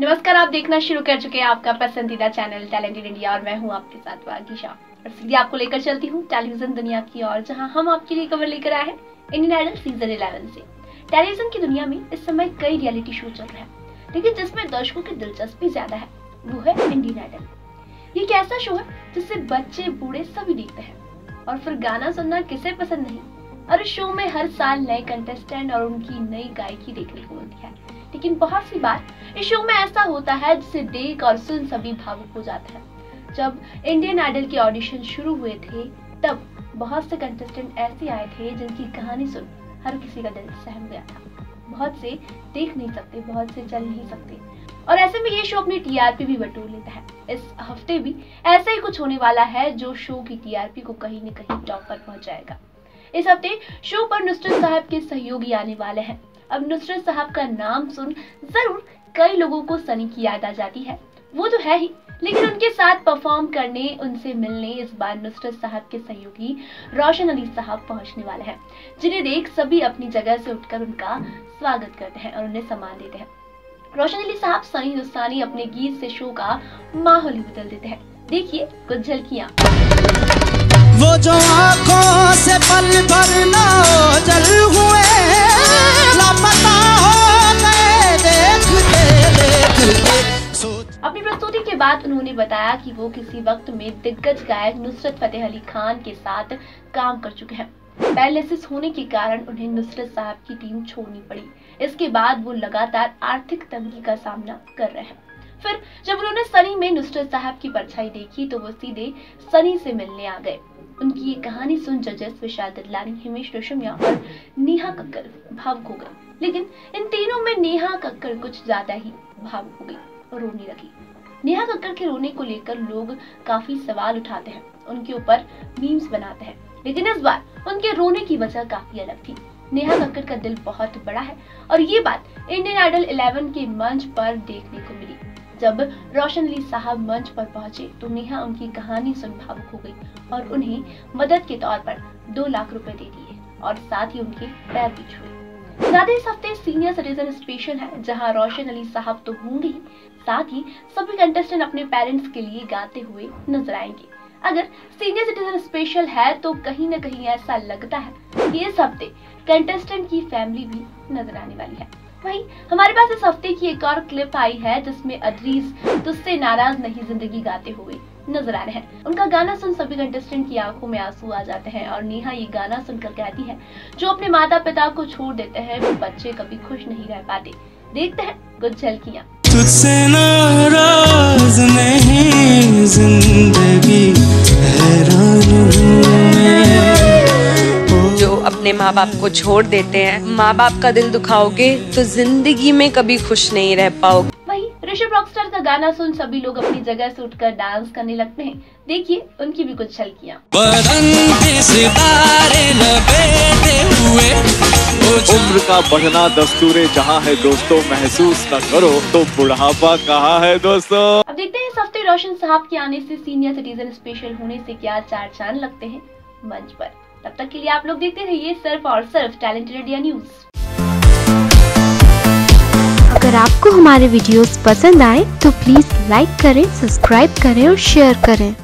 नमस्कार, आप देखना शुरू कर चुके हैं आपका पसंदीदा चैनल टैलेंटेड इंडिया और मैं हूं आपके साथ वागीशा। और सीधे आपको लेकर चलती हूं टेलीविजन दुनिया की और जहां हम आपके लिए खबर लेकर आए हैं इंडियन आइडल सीजन 11 से। टेलीविजन की दुनिया में इस समय कई रियलिटी शो चल रहे हैं, लेकिन जिसमें दर्शकों की दिलचस्पी ज्यादा है वो है इंडियन आइडल। ये एक ऐसा शो है जिससे बच्चे बूढ़े सभी देखते हैं और फिर गाना सुनना किसे पसंद नहीं। और इस शो में हर साल नए कंटेस्टेंट और उनकी नई गायकी देखने को मिलती है, लेकिन बहुत सी बार इस शो में ऐसा होता है जिसे देख और सुन सभी भावुक हो जाते हैं। जब इंडियन आइडल के ऑडिशन शुरू हुए थे तब बहुत से कंटेस्टेंट ऐसे आए थे जिनकी कहानी सुन हर किसी का दिल सहम गया था। बहुत से देख नहीं सकते, बहुत से चल नहीं सकते और ऐसे में ये शो अपनी टीआरपी भी बटोर लेता है। इस हफ्ते भी ऐसा ही कुछ होने वाला है जो शो की टीआरपी को कहीं न कहीं टॉप पर पहुंचाएगा। इस हफ्ते शो पर नुसरत साहब के सहयोगी आने वाले हैं। अब नुसरत साहब का नाम सुन जरूर कई लोगों को सनी की याद आ जाती है, वो तो है ही, लेकिन उनके साथ परफॉर्म करने, उनसे मिलने इस बार नुसरत साहब के सहयोगी रोशन अली साहब पहुंचने वाले हैं, जिन्हें देख सभी अपनी जगह से उठकर उनका स्वागत करते हैं और उन्हें सम्मान देते हैं। रोशन अली साहब सनी हिंदुस्तानी अपने गीत से शो का माहौल ही बदल देते हैं। देखिए कुछ झलकियाँ। वो जो आँखों से पल भर ना जल हुए लापता हो गए देखते। अपनी प्रस्तुति के बाद उन्होंने बताया कि वो किसी वक्त में दिग्गज गायक नुसरत फतेह अली खान के साथ काम कर चुके हैं। पैरालिसिस होने के कारण उन्हें नुसरत साहब की टीम छोड़नी पड़ी। इसके बाद वो लगातार आर्थिक तंगी का सामना कर रहे हैं। फिर जब उन्होंने सनी में नुसरत साहब की परछाई देखी तो वो सीधे सनी से मिलने आ गए। उनकी ये कहानी सुन जजेस विशाल ददलानी, हिमेश रेशमिया और नेहा कक्कर भावुक हो गए, लेकिन इन तीनों में नेहा कक्कर कुछ ज्यादा ही भावुक हो गई और रोने लगी। नेहा कक्कर के रोने को लेकर लोग काफी सवाल उठाते हैं, उनके ऊपर मीम्स बनाते हैं, लेकिन इस बार उनके रोने की वजह काफी अलग थी। नेहा कक्कर का दिल बहुत बड़ा है और ये बात इंडियन आइडल 11 के मंच पर देखने को मिली। जब रोशन अली साहब मंच पर पहुंचे तो नेहा उनकी कहानी सुन भावुक हो गई और उन्हें मदद के तौर पर 2 लाख रुपए दे दिए और साथ ही उनके पैर भी छुए। इस हफ्ते सीनियर सिटीजन स्पेशल है, जहां रोशन अली साहब तो होंगे ही, साथ ही सभी कंटेस्टेंट अपने पेरेंट्स के लिए गाते हुए नजर आएंगे। अगर सीनियर सिटीजन स्पेशल है तो कहीं न कहीं ऐसा लगता है कि इस हफ्ते कंटेस्टेंट की फैमिली भी नजर आने वाली है। वहीं हमारे पास इस हफ्ते की एक और क्लिप आई है जिसमें अद्रीज तुझसे नाराज नहीं जिंदगी गाते हुए नजर आ रहे हैं। उनका गाना सुन सभी कंटेस्टेंट की आंखों में आंसू आ जाते हैं और नेहा ये गाना सुनकर कहती है, जो अपने माता पिता को छोड़ देते हैं वो बच्चे कभी खुश नहीं रह पाते। देखते हैं कुछ झलकियाँ। तुझसे नाराज नहीं जिंदगी, जो अपने माँ बाप को छोड़ देते हैं, माँ बाप का दिल दुखाओगे तो जिंदगी में कभी खुश नहीं रह पाओगे। ऋषभ रॉकस्टार का गाना सुन सभी लोग अपनी जगह से उठकर डांस करने लगते हैं। देखिए उनकी भी कुछ झलकियाँ। उम्र का बढ़ना दस्तूरे जहाँ है दोस्तों, महसूस न करो तो बुढ़ापा कहाँ है दोस्तों। अब देखते हैं इस हफ्ते रोशन साहब के आने से सीनियर सिटीजन स्पेशल होने से क्या चार चांद लगते हैं मंच पर। तब तक के लिए आप लोग देखते रहिए सिर्फ और सिर्फ टैलेंटेड इंडिया न्यूज। अगर आपको हमारे वीडियोस पसंद आए तो प्लीज़ लाइक करें, सब्सक्राइब करें और शेयर करें।